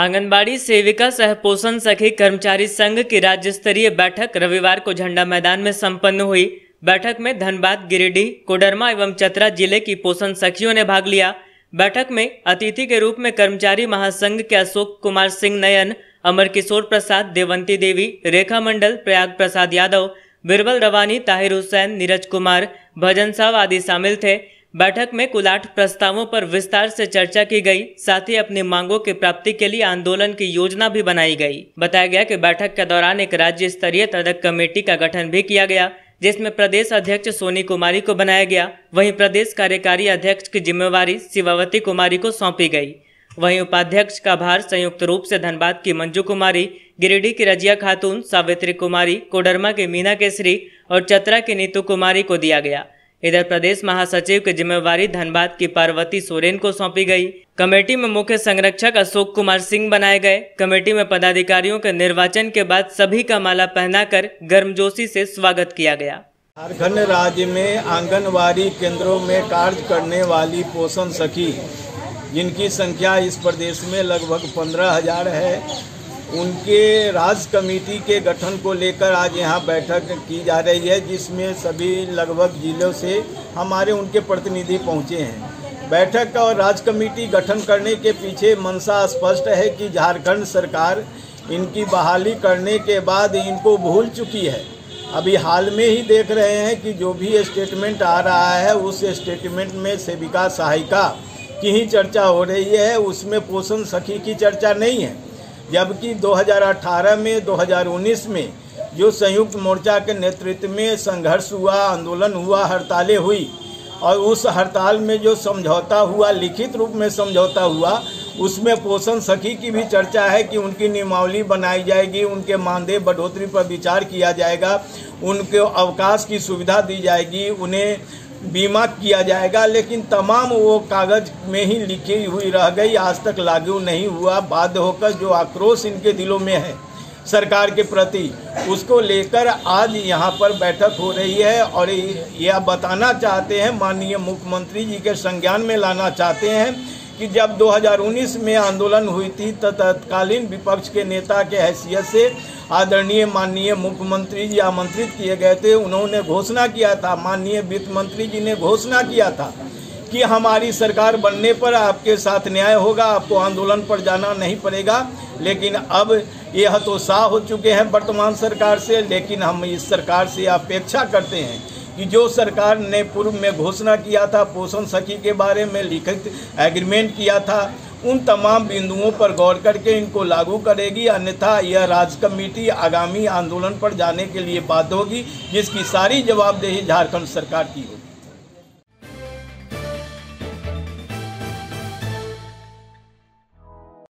आंगनबाड़ी सेविका सह पोषण सखी कर्मचारी संघ की राज्य स्तरीय बैठक रविवार को झंडा मैदान में संपन्न हुई। बैठक में धनबाद, गिरिडीह, कोडरमा एवं चतरा जिले की पोषण सखियों ने भाग लिया। बैठक में अतिथि के रूप में कर्मचारी महासंघ के अशोक कुमार सिंह, नयन अमर किशोर प्रसाद, देवंती देवी, रेखा मंडल, प्रयाग प्रसाद यादव, बीरबल रवानी, ताहिर हुसैन, नीरज कुमार, भजन साव आदि शामिल थे। बैठक में कुल 8 प्रस्तावों पर विस्तार से चर्चा की गई, साथ ही अपनी मांगों की प्राप्ति के लिए आंदोलन की योजना भी बनाई गई। बताया गया कि बैठक के दौरान एक राज्य स्तरीय तदक कमेटी का गठन भी किया गया, जिसमें प्रदेश अध्यक्ष सोनी कुमारी को बनाया गया। वहीं प्रदेश कार्यकारी अध्यक्ष की जिम्मेवारी शिवावती कुमारी को सौंपी गई। वहीं उपाध्यक्ष का भार संयुक्त रूप से धनबाद की मंजू कुमारी, गिरिडीह की रजिया खातून, सावित्री कुमारी, कोडरमा की मीना केसरी और चतरा की नीतू कुमारी को दिया गया। इधर प्रदेश महासचिव की जिम्मेवारी धनबाद की पार्वती सोरेन को सौंपी गई। कमेटी में मुख्य संरक्षक अशोक कुमार सिंह बनाए गए। कमेटी में पदाधिकारियों के निर्वाचन के बाद सभी का माला पहनाकर गर्मजोशी से स्वागत किया गया। झारखण्ड राज्य में आंगनबाड़ी केंद्रों में कार्य करने वाली पोषण सखी, जिनकी संख्या इस प्रदेश में लगभग 15,000 है, उनके राज्य कमेटी के गठन को लेकर आज यहाँ बैठक की जा रही है, जिसमें सभी लगभग जिलों से हमारे उनके प्रतिनिधि पहुँचे हैं। बैठक और राज्य कमेटी गठन करने के पीछे मंशा स्पष्ट है कि झारखंड सरकार इनकी बहाली करने के बाद इनको भूल चुकी है। अभी हाल में ही देख रहे हैं कि जो भी स्टेटमेंट आ रहा है, उस स्टेटमेंट में सेविका सहायिका की ही चर्चा हो रही है, उसमें पोषण सखी की चर्चा नहीं है। जबकि 2018 में, 2019 में जो संयुक्त मोर्चा के नेतृत्व में संघर्ष हुआ, आंदोलन हुआ, हड़तालें हुई और उस हड़ताल में जो समझौता हुआ, लिखित रूप में समझौता हुआ, उसमें पोषण सखी की भी चर्चा है कि उनकी नियमावली बनाई जाएगी, उनके मानदेय बढ़ोतरी पर विचार किया जाएगा, उनको अवकाश की सुविधा दी जाएगी, उन्हें बीमा किया जाएगा, लेकिन तमाम वो कागज़ में ही लिखी हुई रह गई, आज तक लागू नहीं हुआ। बाध्य होकर जो आक्रोश इनके दिलों में है सरकार के प्रति, उसको लेकर आज यहाँ पर बैठक हो रही है और यह बताना चाहते हैं, माननीय मुख्यमंत्री जी के संज्ञान में लाना चाहते हैं कि जब 2019 में आंदोलन हुई थी, तत्कालीन विपक्ष के नेता के हैसियत से आदरणीय माननीय मुख्यमंत्री जी आमंत्रित किए गए थे। उन्होंने घोषणा किया था, माननीय वित्त मंत्री जी ने घोषणा किया था कि हमारी सरकार बनने पर आपके साथ न्याय होगा, आपको आंदोलन पर जाना नहीं पड़ेगा। लेकिन अब यह तो साफ हो चुके हैं वर्तमान सरकार से, लेकिन हम इस सरकार से अपेक्षा करते हैं कि जो सरकार ने पूर्व में घोषणा किया था, पोषण सखी के बारे में लिखित एग्रीमेंट किया था, उन तमाम बिंदुओं पर गौर करके इनको लागू करेगी, अन्यथा यह राज्य कमेटी आगामी आंदोलन पर जाने के लिए बाध्य होगी, जिसकी सारी जवाबदेही झारखंड सरकार की होगी।